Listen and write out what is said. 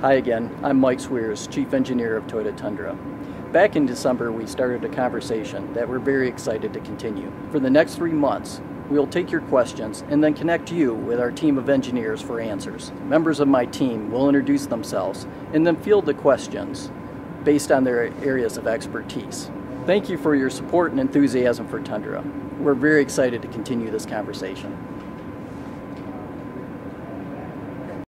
Hi again, I'm Mike Sweers, Chief Engineer of Toyota Tundra. Back in December, we started a conversation that we're very excited to continue. For the next 3 months, we'll take your questions and then connect you with our team of engineers for answers. Members of my team will introduce themselves and then field the questions based on their areas of expertise. Thank you for your support and enthusiasm for Tundra. We're very excited to continue this conversation.